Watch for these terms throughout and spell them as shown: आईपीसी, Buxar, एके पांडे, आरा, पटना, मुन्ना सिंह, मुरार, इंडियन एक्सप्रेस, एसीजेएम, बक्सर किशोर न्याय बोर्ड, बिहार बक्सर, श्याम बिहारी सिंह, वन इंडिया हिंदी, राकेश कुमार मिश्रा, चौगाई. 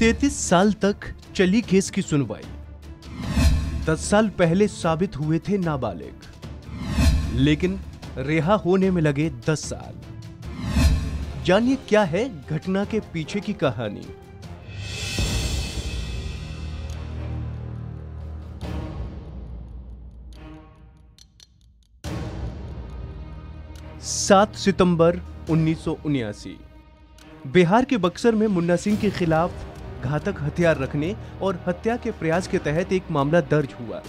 33 साल तक चली केस की सुनवाई। 10 साल पहले साबित हुए थे नाबालिग, लेकिन रिहा होने में लगे 10 साल। जानिए क्या है घटना के पीछे की कहानी। सात सितंबर 1979 बिहार के बक्सर में मुन्ना सिंह के खिलाफ घातक हथियार रखने और हत्या के प्रयास के तहत एक मामला दर्ज हुआ।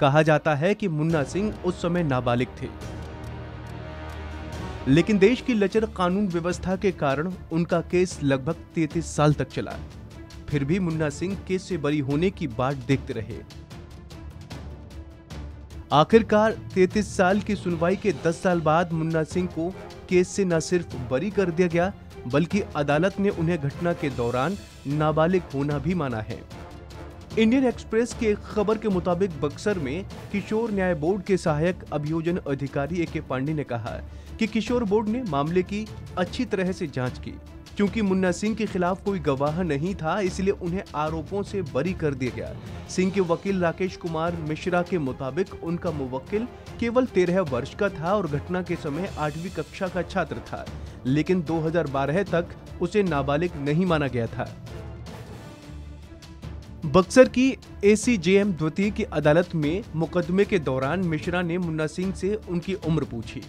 कहा जाता है कि मुन्ना सिंह उस समय नाबालिग थे, लेकिन देश की लचर कानून व्यवस्था के कारण उनका केस लगभग 33 साल तक चला। फिर भी मुन्ना सिंह केस से बरी होने की बाट देखते रहे। आखिरकार 33 साल की सुनवाई के 10 साल बाद मुन्ना सिंह को केस से न सिर्फ बरी कर दिया गया, बल्कि अदालत ने उन्हें घटना के दौरान नाबालिग होना भी माना है। इंडियन एक्सप्रेस की एक खबर के मुताबिक बक्सर में किशोर न्याय बोर्ड के सहायक अभियोजन अधिकारी एके पांडे ने कहा कि किशोर बोर्ड ने मामले की अच्छी तरह से जांच की। क्योंकि मुन्ना सिंह के खिलाफ कोई गवाह नहीं था, इसलिए उन्हें आरोपों से बरी कर दिया गया। सिंह के वकील राकेश कुमार मिश्रा के मुताबिक उनका मुवक्किल केवल 13 वर्ष का था और घटना के समय 8वीं कक्षा का छात्र था, लेकिन 2012 तक उसे नाबालिग नहीं माना गया था। बक्सर की एसीजेएम द्वितीय की अदालत में मुकदमे के दौरान मिश्रा ने मुन्ना सिंह से उनकी उम्र पूछी।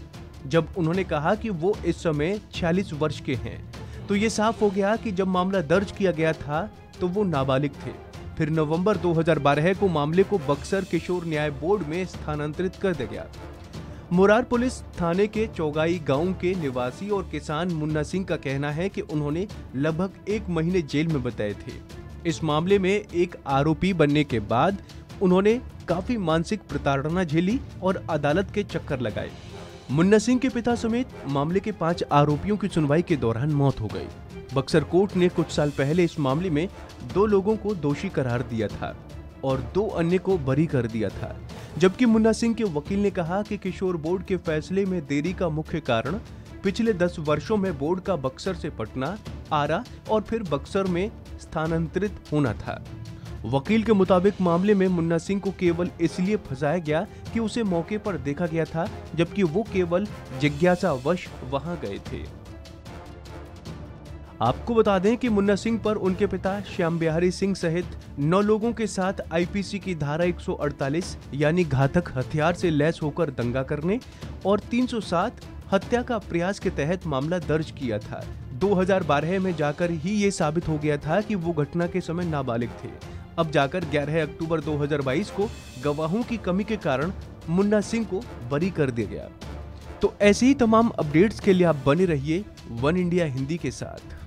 जब उन्होंने कहा कि वो इस समय 46 वर्ष के हैं, तो ये साफ हो गया कि जब मामला दर्ज किया गया था तो वो नाबालिग थे। फिर नवंबर 2012 को मामले को बक्सर किशोर न्याय बोर्ड में स्थानांतरित कर दिया गया। मुरार पुलिस थाने के चौगाई गांव के निवासी और किसान मुन्ना सिंह का कहना है कि उन्होंने लगभग 1 महीने जेल में बिताए थे। इस मामले में एक आरोपी बनने के बाद उन्होंने काफी मानसिक प्रताड़ना झेली और अदालत के चक्कर लगाए। मुन्ना सिंह के पिता समेत मामले के 5 आरोपियों की सुनवाई के दौरान मौत हो गई। बक्सर कोर्ट ने कुछ साल पहले इस मामले में 2 लोगों को दोषी करार दिया था और 2 अन्य को बरी कर दिया था। जबकि मुन्ना सिंह के वकील ने कहा कि किशोर बोर्ड के फैसले में देरी का मुख्य कारण पिछले 10 वर्षों में बोर्ड का बक्सर से पटना, आरा और फिर बक्सर में स्थानांतरित होना था। वकील के मुताबिक मामले में मुन्ना सिंह को केवल इसलिए फंसाया गया कि उसे मौके पर देखा गया था, जबकि वो केवल जिज्ञासावश वहां गए थे। आपको बता दें कि मुन्ना सिंह पर उनके पिता श्याम बिहारी सिंह सहित 9 लोगों के साथ आईपीसी की धारा 148 यानी घातक हथियार से लैस होकर दंगा करने और 307 हत्या का प्रयास के तहत मामला दर्ज किया था। 2012 में जाकर ही ये साबित हो गया था कि वो घटना के समय नाबालिग थे। अब जाकर 11 अक्टूबर 2022 को गवाहों की कमी के कारण मुन्ना सिंह को बरी कर दिया गया। तो ऐसे ही तमाम अपडेट्स के लिए आप बने रहिए वन इंडिया हिंदी के साथ।